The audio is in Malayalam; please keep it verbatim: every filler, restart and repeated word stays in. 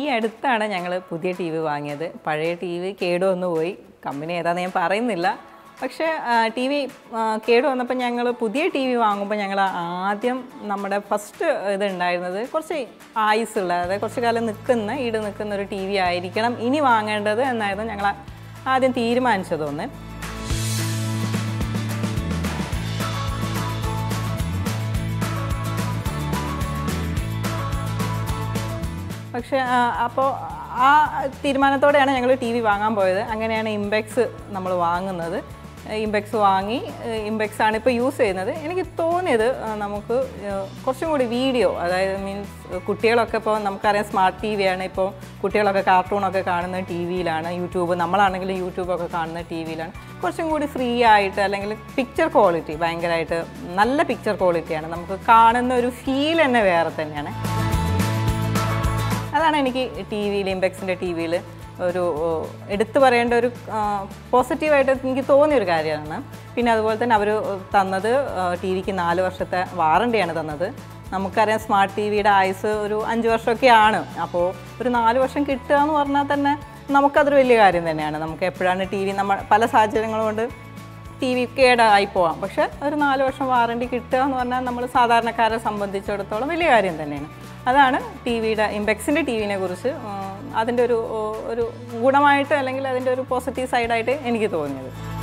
ഈ അടുത്താണ് ഞങ്ങൾ പുതിയ ടി വി വാങ്ങിയത്. പഴയ ടി വി കേട് വന്നു പോയി. കമ്പനി ഏതാണെന്ന് ഞാൻ പറയുന്നില്ല. പക്ഷേ ടി വി കേട് വന്നപ്പോൾ ഞങ്ങൾ പുതിയ ടി വി വാങ്ങുമ്പോൾ ഞങ്ങൾ ആദ്യം നമ്മുടെ ഫസ്റ്റ് ഇതുണ്ടായിരുന്നത് കുറച്ച് ആയുസുള്ള, അതായത് കുറച്ച് കാലം നിൽക്കുന്ന ഈട് നിൽക്കുന്ന ഒരു ടി വി ആയിരിക്കണം ഇനി വാങ്ങേണ്ടത് എന്നായിരുന്നു ഞങ്ങൾ ആദ്യം തീരുമാനിച്ചതൊന്ന്. പക്ഷേ അപ്പോൾ ആ തീരുമാനത്തോടെയാണ് ഞങ്ങൾ ടി വി വാങ്ങാൻ പോയത്. അങ്ങനെയാണ് ഇംപെക്സ് നമ്മൾ വാങ്ങുന്നത്. ഇംപെക്സ് വാങ്ങി ഇംപെക്സ് ആണ് ഇപ്പോൾ യൂസ് ചെയ്യുന്നത്. എനിക്ക് തോന്നിയത് നമുക്ക് കുറച്ചും കൂടി വീഡിയോ, അതായത് മീൻസ് കുട്ടികളൊക്കെ ഇപ്പോൾ നമുക്കറിയാം സ്മാർട്ട് ടി വി ആണ് ഇപ്പോൾ കുട്ടികളൊക്കെ കാർട്ടൂണൊക്കെ കാണുന്ന ടി വിയിലാണ്, യൂട്യൂബ് നമ്മളാണെങ്കിലും യൂട്യൂബൊക്കെ കാണുന്ന ടി വിയിലാണ്. കുറച്ചും കൂടി ഫ്രീ ആയിട്ട് അല്ലെങ്കിൽ പിക്ചർ ക്വാളിറ്റി ഭയങ്കരമായിട്ട് നല്ല പിക്ചർ ക്വാളിറ്റിയാണ്, നമുക്ക് കാണുന്ന ഒരു ഫീൽ തന്നെ വേറെ തന്നെയാണ്. അതാണ് എനിക്ക് ടി വിയിൽ ഇംപെക്സിൻ്റെ ടി വിയിൽ ഒരു എടുത്തു പറയേണ്ട ഒരു പോസിറ്റീവായിട്ട് എനിക്ക് തോന്നിയൊരു കാര്യമാണ്. പിന്നെ അതുപോലെ തന്നെ അവർ തന്നത് ടി വിക്ക് നാല് വർഷത്തെ വാറണ്ടിയാണ് തന്നത്. നമുക്കറിയാം സ്മാർട്ട് ടി വിയുടെ ആയുസ് ഒരു അഞ്ച് വർഷമൊക്കെയാണ്. അപ്പോൾ ഒരു നാല് വർഷം കിട്ടുക എന്ന് പറഞ്ഞാൽ തന്നെ നമുക്കതൊരു വലിയ കാര്യം തന്നെയാണ്. നമുക്ക് എപ്പോഴാണ് ടി വി നമ്മൾ പല സാഹചര്യങ്ങൾ കൊണ്ട് ടി വി കേടായി പോവാം. പക്ഷേ ഒരു നാല് വർഷം വാറണ്ടി കിട്ടുക എന്ന് പറഞ്ഞാൽ നമ്മൾ സാധാരണക്കാരെ സംബന്ധിച്ചിടത്തോളം വലിയ കാര്യം തന്നെയാണ്. അതാണ് ടി വിയുടെ ഇംപെക്സിൻ്റെ ടി വിനെ കുറിച്ച് അതിൻ്റെ ഒരു ഒരു ഗുണമായിട്ട് അല്ലെങ്കിൽ അതിൻ്റെ ഒരു പോസിറ്റീവ് സൈഡായിട്ട് എനിക്ക് തോന്നിയത്.